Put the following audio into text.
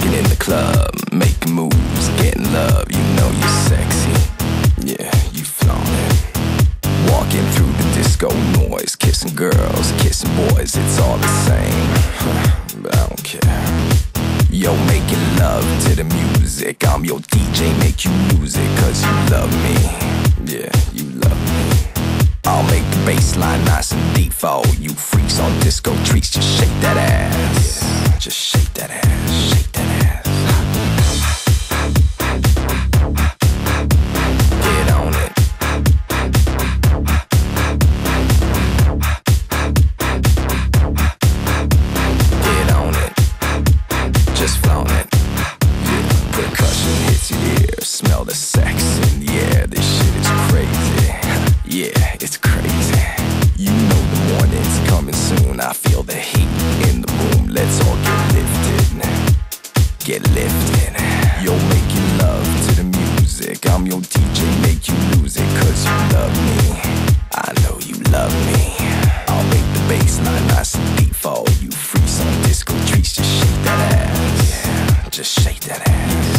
Get in the club, making moves, getting love. You know you're sexy, yeah, you flaunting. Walking through the disco noise, kissing girls, kissing boys, it's all the same. But I don't care. Yo, making love to the music. I'm your DJ, make you music, 'cause you love me. Yeah, you love me. I'll make the bassline nice and deep for all you freaks on disco treats. Just shake that ass, yeah. Just shake that ass, shake that ass. Get on it. Get on it. Just flaunt it. Yeah. Percussion hits your ear, smell the sex in the air. This shit is crazy. Yeah, it's crazy. You know the morning's coming soon. I feel the heat in the room. Let's all get lifted. Get lifted. Yo, making love to the music. I'm your DJ, make you lose it, 'cause you love me. I know you love me. I'll make the bassline nice and deep for all you freaks on disco treats. Just shake that ass. Yeah, just shake that ass.